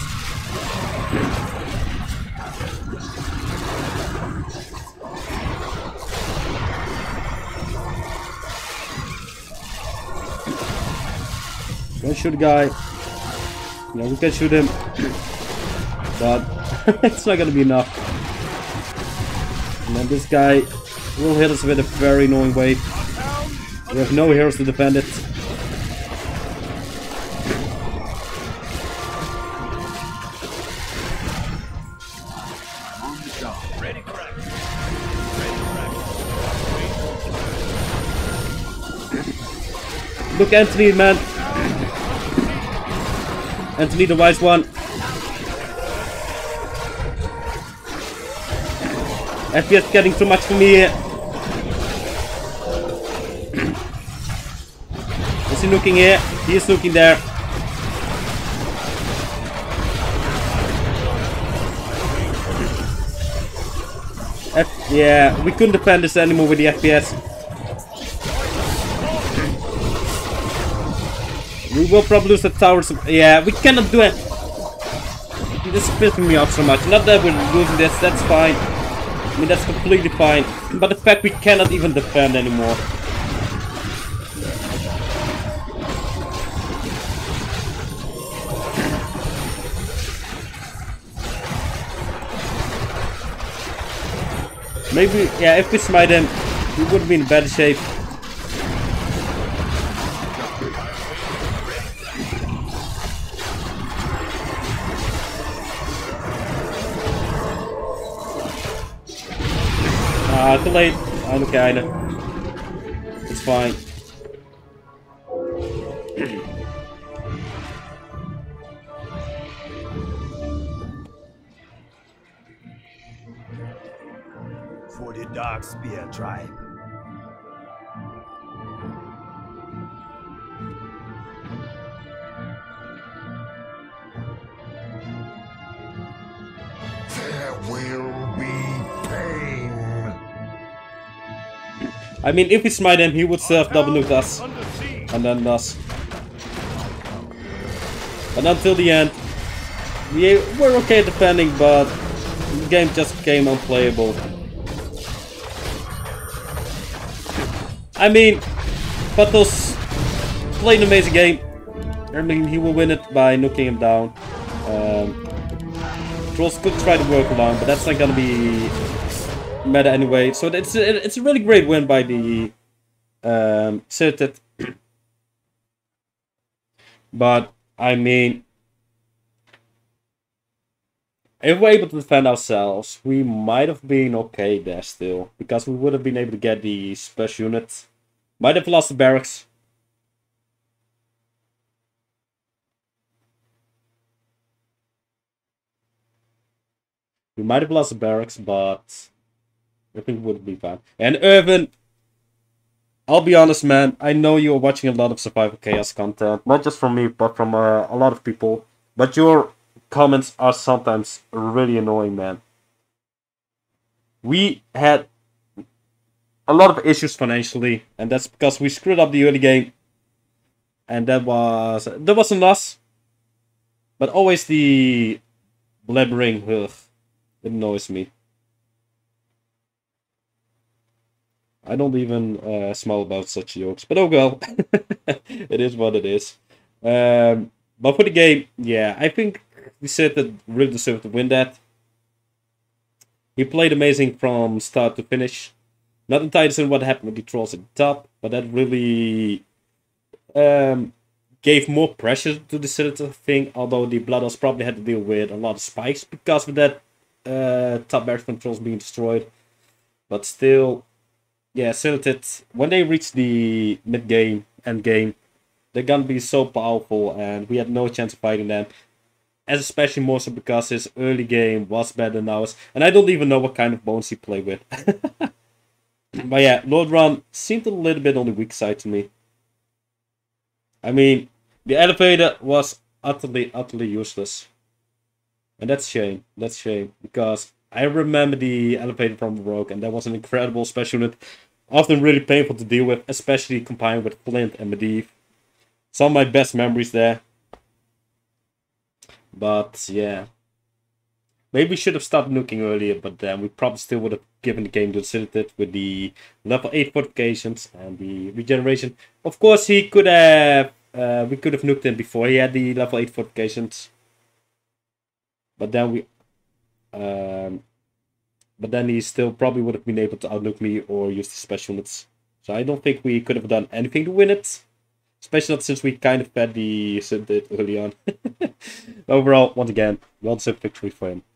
Don't shoot the guy. No, we can shoot him. But it's not gonna be enough. And then this guy will hit us with a very annoying wave. We have no heroes to defend it. Look, Anthony, man. Anthony, the wise one. F P S getting too much for me here. Is he looking here? He is looking there. F yeah, we couldn't defend this anymore with the F P S. We will probably lose the towers. Yeah, we cannot do it. This is pissing me off so much. Not that we're losing this, that's fine. I mean, that's completely fine. But the fact we cannot even defend anymore. Maybe, yeah, if we smite him, we would be in better shape. Ah, too late. I'm kinda. It's fine. For the dark spear tribe. I mean, if we smite him, he would self-double-nuke us, and then us. But until the end, we were okay defending, but the game just became unplayable. I mean, Patoz played an amazing game. I mean, he will win it by nuking him down. Um, trolls could try to work around, but that's not gonna be meta anyway, so it's a, it's a really great win by the um, Silithid. But I mean, if we're able to defend ourselves, we might have been okay there still, because we would have been able to get the special unit. Might have lost the barracks. We might have lost the barracks, but I think it would be fine. And Irvin, I'll be honest, man. I know you're watching a lot of Survival Chaos content. Not just from me, but from uh, a lot of people. But your comments are sometimes really annoying, man. We had a lot of issues financially. And that's because we screwed up the early game. And that was... That wasn't us. But always the blabbering. Ugh, it annoys me. I don't even uh, smile about such jokes, but oh well, it is what it is. Um, but for the game, yeah, I think we said that really deserved to win that. He played amazing from start to finish. Not entirely in what happened with the trolls at the top, but that really um, gave more pressure to the Silithid thing, although the Bloodhounds probably had to deal with a lot of spikes because of that uh, top barracks from trolls being destroyed. But still... Yeah, Silithid, when they reach the mid-game, end-game, they're gonna be so powerful and we had no chance of fighting them. As especially more so because his early game was better than ours. And I don't even know what kind of bones he played with. But yeah, Lordaeron seemed a little bit on the weak side to me. I mean, the elevator was utterly, utterly useless. And that's a shame, that's a shame, because I remember the elevator from the Rogue, and that was an incredible special unit. Often really painful to deal with, especially combined with Flint and Medivh. Some of my best memories there. But, yeah. Maybe we should have stopped nuking earlier, but then we probably still would have given the game to Silithid with the level eight fortifications and the regeneration. Of course, he could have... Uh, we could have nuked him before he had the level eight fortifications. But then we... Um, but then he still probably would have been able to outnuke me or use the special units. So I don't think we could have done anything to win it. Especially not since we kind of fed the Silithid early on. Overall, once again, well deserved victory for him.